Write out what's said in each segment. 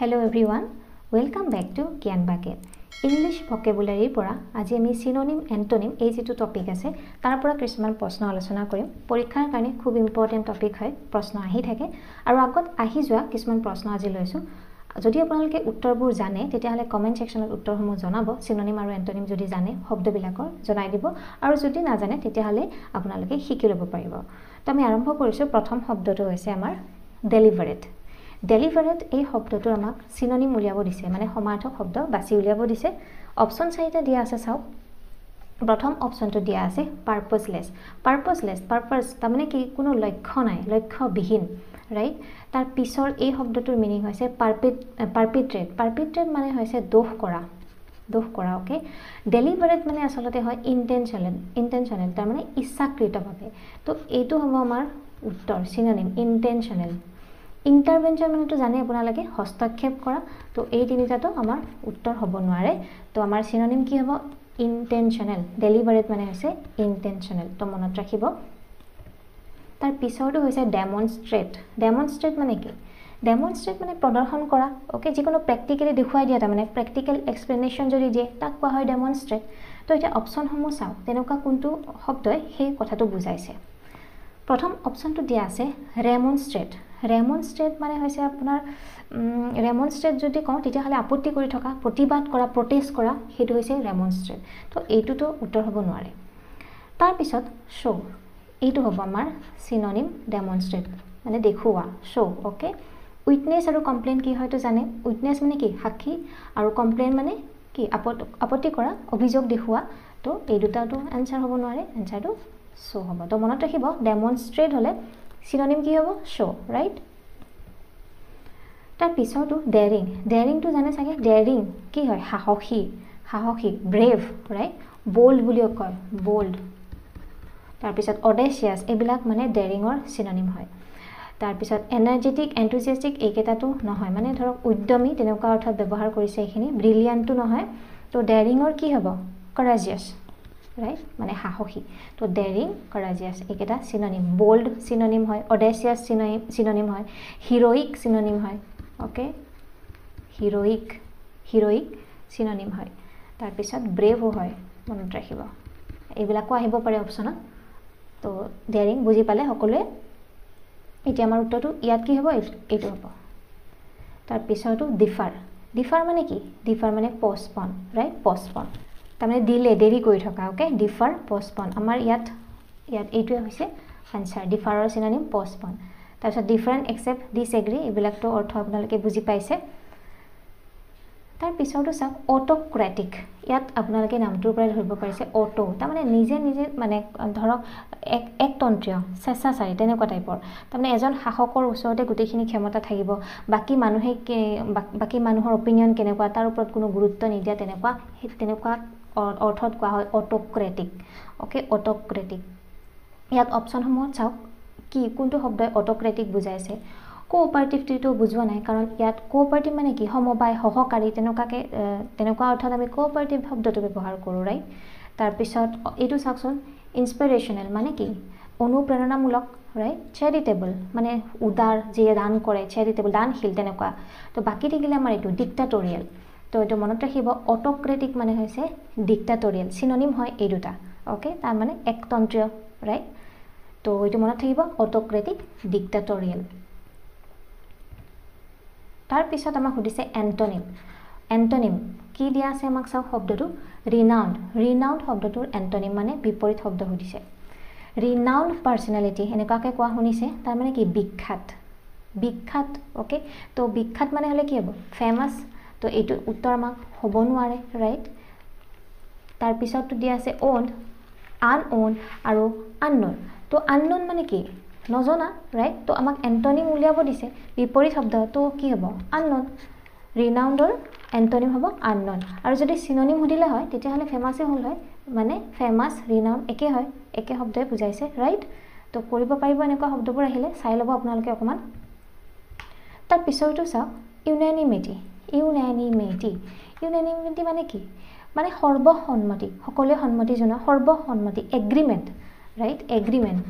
Hello everyone, welcome back to Gyan bucket. English vocabulary पर आज आम सिनोनिम एंटोनिम जी topic आसे तार किछुमान प्रश्न आलोचना करिम। परीक्षार कारणे खूब इम्पर्टेन्ट टपिक है, प्रश्न आहि थाके आरु आगत आहि जोआ किछुमान प्रश्न आज लैसु। यदि आपनालोके उत्तरबोर जाने तेतियाहले कमेन्ट सेक्शनत उत्तरसमूह जनाब। सिनोनिम आरु एंटोनिम यदि जाने शब्दबिलाकर जनाइ दिब आरु यदि नाजाने तेतियाहले आपनालोके शिकि लब पारिब। तो आमि आरम्भ करिसु। प्रथम शब्दटो होइसे आमार डेलिभरेट। डेलिभरेट এই শব্দটোৰ আমাক চিননিম উলিয়াব দিছে, মানে সমাৰ্থক শব্দ বাছি উলিয়াব দিছে। অপশ্যন চাৰিটা দিয়া আছে, চাওক। প্ৰথম অপশ্যনটো দিয়া আছে পাৰপাছলেছ। পাৰপাছলেছ, পাৰপাছ তাৰমানে কি, কোনো লক্ষ্য নাই, লক্ষ্যবিহীন, ৰাইট। তাৰ পিছৰ এই শব্দটোৰ মিনিং হৈছে পাৰপিট্ৰেট। পাৰপিট্ৰেট মানে হৈছে দোষ কৰা, দোষ কৰা, ওকে। ডেলিভৰেট মানে আচলতে হয় ইণ্টেনশ্যনেল, তাৰমানে ইচ্ছাকৃতভাৱে। তো এইটো হ'ব আমাৰ উত্তৰ চিননিম ইণ্টেনশ্যনেল। ইন্টারভেনশন মানে তো জানে আপোনালোকে, হস্তক্ষেপ কৰা। তো এই তিনিটা তো আমাৰ উত্তৰ হ'ব নোৱাৰে। তো আমাৰ চিননিম কি হ'ব? ইন্টেনশ্যনেল। ডেলিভারেট মানে হৈছে ইন্টেনশ্যনেল, তো মনত ৰাখিব। তাৰ পিছৰটো হৈছে ডেমনষ্ট্ৰেট। ডেমনষ্ট্ৰেট মানে কি? ডেমনষ্ট্ৰেট মানে প্ৰদৰ্শন কৰা, ওকে। যিকোনো প্ৰেক্টিকেলি দেখুৱাই দিয়া, তাৰমানে প্ৰেক্টিকেল এক্সপ্লেনেশ্যন যদি দিয়ে তাক কোৱা হয় ডেমনষ্ট্ৰেট। তো এতিয়া অপশ্যনসমূহ চাওঁ, তেনেকুৱা কোনটো শব্দই সেই কথাটো বুজাইছে। প্ৰথম অপশ্যনটো দিয়া আছে ৰেমনষ্ট্ৰেট। ৰেমনষ্ট্ৰেট মানে হৈছে আপোনাৰ ৰেমনষ্ট্ৰেট যদি কওঁ তেতিয়াহ'লে আপত্তি কৰি থকা, প্ৰতিবাদ কৰা, প্ৰটেষ্ট কৰা, সেইটো হৈছে ৰেমনষ্ট্ৰেট। তো এইটোতো উত্তৰ হ'ব নোৱাৰে। তাৰপিছত শ্ব'। এইটো হ'ব আমাৰ চিননিম ডেমনষ্ট্ৰেট, মানে দেখুওৱা, শ্ব', অ'কে। উইটনেছ আৰু কমপ্লেইন কি হয়তো জানে। উইটনেছ মানে কি, সাক্ষী, আৰু কমপ্লেইন মানে কি, আপত্তি কৰা, অভিযোগ দেখুওৱা। তো এই দুটাটো এনচাৰ হ'ব নোৱাৰে, এনচাৰটো শ্ব' হ'ব। তো মনত ৰাখিব, ডেমনষ্ট্ৰেট হ'লে सिनोनिम की हम शो, राइट। तार पिछरटो डेरिंग। डेरिंग तो जाने सके, डेरिंग कि है, साहसी, साहसी, ब्रेव, राइट। बोल्ड बुली कय, बोल्ड। तार पिছত ऑडेशियस, एबिलाक माने डेरिंगर सिनोनिम है। तार पिছত एनार्जेटिक, एंथुसियास्टिक एकेटा तो नहय, माने धरक उद्यमी तेनका अर्थ व्यवहार करिसे एखिनि। ब्रिलियंट तो नहय। तो डेरिंगर कि हबो? करेजियस, राइट, माने साहसी। तो डेरिंग, करेजियस एकेटा सिनोनिम। बोल्ड सिनोनिम है, ऑडेशियस सिनोनिम है, हिरोइक सिनोनिम है, ओके। हिरोइक, हिरोइक सिनोनिम है। तार पिছত ब्रेवो है, मन राखिब। एबिलाको आहिब पारे अपशन। तो डेरिंग बुझी पाले सकलोए। एटा आमार उत्तरटो इयात कि हबो, एटो हबो। तार पिछरटो डिफार। डिफार माने कि, डिफार माने पोस्टपोन, राइट। पोस्टपोन तारमाने डिले, देरी करि थका, ओके। डिफार, पोस्टपोन, आमार इयात एइटुए होइसे आन्सार। डिफारर synonym postpone. तार पिছত डिफरेन्ट, एक्सेप्ट, डिसएग्री, एबिलाक तो अर्थ आपनालोके बुझी पाइसे। तार पिछरटो चाওক अट'क्रेटिक। इयात आपनालोके नामटोर पराइ धरिब पाइसे अटो, तारमाने निजे निजे, माने धरक एकतन्त्रीय, स्वेच्छाचाৰী, তেনেকুৱা টাইপৰ। তারমানে এজন শাসকৰ ওচৰতে গোটেইখিনি ক্ষমতা থাকিব, বাকী মানুহৰ অপিনিয়ন কেনেকুৱা তাৰ ওপৰত কোনো গুৰুত্ব নিদিয়া, তেনেকুৱা অৰ্থত কোৱা হয় অট'ক্ৰেটিক, ওকে। অট'ক্ৰেটিক। ইয়াত অপশ্যনসমূহত চাওক কি কোনটো শব্দই অট'ক্ৰেটিক বুজাইছে। কোঅপাৰেটিভটো বুজোৱা নাই, কাৰণ ইয়াত কোঅপাৰেটিভ মানে কি, সমবায়, সহকাৰী, তেনেকুৱা অৰ্থত আমি কোঅপাৰেটিভ শব্দটো ব্যৱহাৰ কৰোঁ, ৰাইট। তাৰপিছত এইটো চাওকচোন, ইনস্পিৰেশ্যনেল মানে কি, অনুপ্ৰেৰণামূলক, ৰাইট। চেৰিটেবল মানে উদাৰ, যিয়ে দান কৰে, চেৰিটেবল, দানশীল, তেনেকুৱা। তো বাকী থাকিলে আমাৰ এইটো ডিক্টাটৰিয়েল। তো এইটো মনত ৰাখিব, অট'ক্ৰেটিক মানে হৈছে ডিক্টাটৰিয়েল, চিননিম হয় এই দুটা, অ'কে। তাৰ মানে একতন্ত্ৰীয়, ৰাইট। তো এইটো মনত থাকিব, অট'ক্ৰেটিক, ডিক্টাটৰিয়েল। তাৰপিছত আমাক সুধিছে এণ্টনিম। এণ্টনিম কি দিয়া আছে আমাক চাওক শব্দটো, ৰিনাউণ্ড। ৰিনাউণ্ড শব্দটোৰ এণ্টনিম মানে বিপৰীত শব্দ সুধিছে। ৰিনাউণ্ড পাৰ্চনেলিটি এনেকুৱাকৈ কোৱা শুনিছে, তাৰমানে কি, বিখ্যাত, বিখ্যাত, অ'কে। তো বিখ্যাত মানে হ'লে কি হ'ব, ফেমাছ। তো এইটো উত্তৰ আমাক হ'ব নোৱাৰে, ৰাইট। তাৰপিছতটো দিয়া আছে অ'ন্ড, আনঅ'ন আৰু আনন'ন। তো আনন'ন মানে কি, নজনা, ৰাইট। তো আমাক এণ্টনিম উলিয়াব দিছে, বিপৰীত শব্দ। তো কি হ'ব, আনন'ন। ৰিনাউণ্ডৰ এণ্টনিম হ'ব আনন'ন। আৰু যদি চিননিম সুধিলে হয় তেতিয়াহ'লে ফেমাছে হ'ল হয়, মানে ফেমাছ, ৰিনাউণ্ড একে হয়, একে শব্দই বুজাইছে, ৰাইট। তো কৰিব পাৰিব, এনেকুৱা শব্দবোৰ আহিলে চাই ল'ব আপোনালোকে অকণমান। তাৰ পিছৰটো চাওক, ইউনানিমিটি। ইউনানিমিটি, ইউনানিমিটি মানে কি, মানে সৰ্বসন্মতি, সকলোৱে সন্মতি জনোৱা, সৰ্বসন্মতি, agreement, right. Agreement,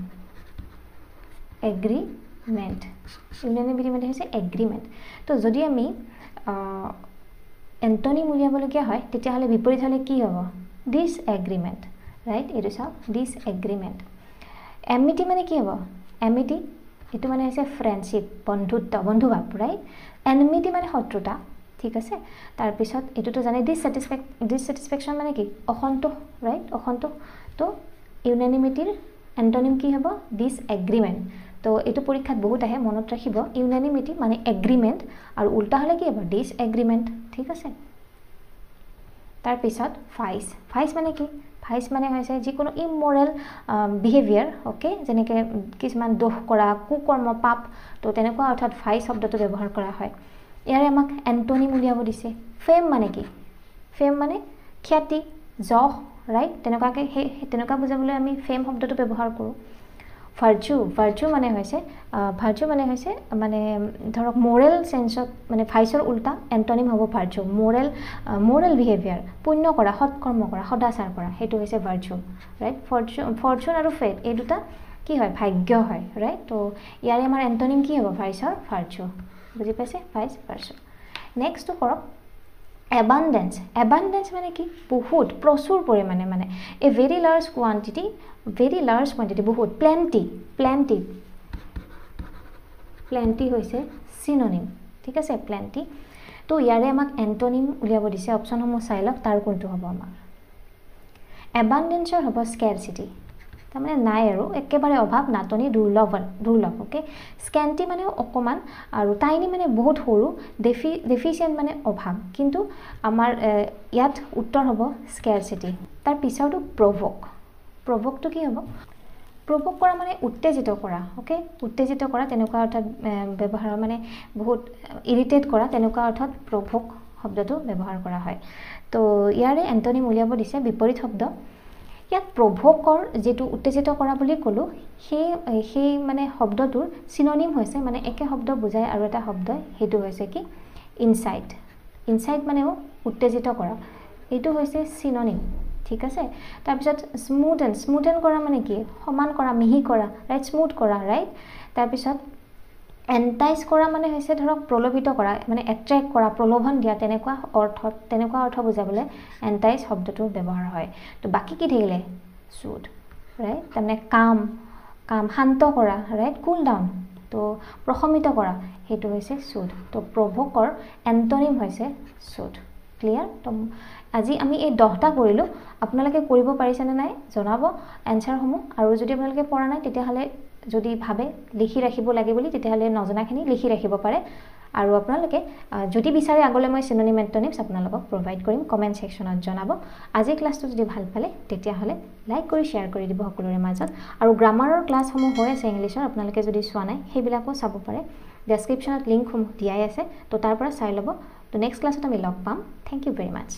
agreement, unanimity মানে হৈছে এগ্ৰিমেণ্ট। তো যদি আমি एंटोनिम उलियाबलगीया विपरीत हमें कि हम डिसएग्रीमेंट राइट ये चाव डिसएग्रीमेंट एमिटी माने कि हम एमिटी ये माने फ्रेंडशिप बंधुत्व बंधु भाव राइट एनमिटी माने शत्रुता ठीक है तार पिछत ये तो जाने डिससैटिस्फेक्शन माने कि असंतोष राइट असंतोष तो यूनानिमिटीर एंटोनिम कि हम डिसएग्रीमेंट तो ये परीक्षा बहुत आए मन रखिब यूनानिमिटी माने एग्रीमेंट और उल्टा हमें कि हम डिसएग्रीमेंट ठीक है तार पिछत फाइस फाइस माने कि हाइस माने जिको इमोरेल बिहेवियर ओके जने के किसान दोष करा कुकर्म पाप तो अर्थात फाइस शब्द तो व्यवहार करा है यारे आमाक एंटोनिम उलियाब दिसे फेम माने कि फेम माने ख्याति जह राइट तेनका बुझाबले आमी फेम शब्द तो व्यवहार करूँ भार्चु भार्चु माने धरक मोरेल सेन्सत माने फाइसर उल्टा एंटोनिम हम भार्चु मोरेल मोरेल बिहेवियर पुण्य करा सत्कर्म करा सदाचार करा हेतु होइसे भार्चु राइट फर्चुन और फेट ए दुटा कि है भाग्य है राइट तो यारे आमार एंटोनिम कि हम फाइसर भार्चु बुझि पाइसे फाइस भार्चु नेक्स्ट तो करक एबान्डेन्स एबान्डेन्स माने कि बहुत प्रचुर परिमाणे माने ए भेरी लार्ज क्वांटिटी बहुत प्लेंटी प्लेंटी प्लेंटी होइसे सिनोनिम ठीक है प्लेंटी तो यारे आमाक एंटोनिम उलियाब दिसे अपशन समूह चाइ लक तार कोनटो हबो आमार एबान्डेन्सर हबो स्कैरसिटी तारमाने नाइ आरो एकेबारे अभाव नाटनी दुर्लभ ओके स्कैंटी माने अकमान आरो टाइनी माने बहुत हरु डेफिशिएंट माने अभाव किंतु आमार यात उत्तर हबो स्कैरसिटी तार पिछरटो प्रभोक प्रभोक तो कि हबो प्रभोक करा माने उत्तेजित करा ओके उत्तेजित करा तेनका अर्थात व्यवहार माने बहुत इरिटेट करा तेनका अर्थात प्रभोक शब्दटो व्यवहार करा हय तो यारे एंटोनिम उलियाब दिसे विपरीत शब्द इतना प्रभोकर जी उत्तेजित करा कलो माने शब्दटोर सिनोनिम माने एके शब्द बुझाय और एटा शब्द हेतु कि इनसाइट इनसाइट माने उत्तेजित करा ये सिनोनिम ठीक है तारपिছত स्मूथेन करा माने कि समान करा मिहि करा राइट स्मूथ करा राइट तारपिছত एंटाइज करा माने धरक प्रलोभित करा माने एट्रैक्ट करा प्रलोभन दिया तेनेकुवा अर्थ बुझाबले एंटाइज शब्दटो व्यवहार है तो बाकी कि थकिले सूद राइट तारमाने काम काम शांत करा राइट कुल डाउन तो प्रशमित करा हेतु होइसे सूद तो प्रभोकर एंटोनिम होइसे सूद क्लियर तो আজি आमी ए 10टा करिलो आपनालोके करिब पारिसेने नाइ जनाब आन्सार हमु आरो जदि आपनालोके परा नाइ तेते हाले যদি ভাবে লিখি ৰাখিব লাগে বুলি তেতিয়াহ'লে নজনাখিনি লিখি ৰাখিব পাৰে আৰু আপোনালোকে যদি বিচাৰে আগলৈ মই চিনোনিম এণ্টনিমছ আপোনালোকক প্ৰভাইড কৰিম কমেণ্ট সেকশ্যনত জনাব আজি ক্লাছটো যদি ভাল পালে তেতিয়াহ'লে লাইক কৰি শ্বেয়াৰ কৰি দিব সকলোৰে মাজত আৰু গ্ৰামাৰৰ ক্লাছসমূহ হৈ আছে ইংলিছৰ আপোনালোকে যদি চোৱা নাই সেইবিলাকো চাব পাৰে ডেছক্ৰিপশ্যনত লিংকসমূহ দিয়াই আছে তো তাৰ পৰা চাই ল'ব তো নেক্সট ক্লাছত আমি লগ পাম থেংক ইউ ভেৰি মাচ।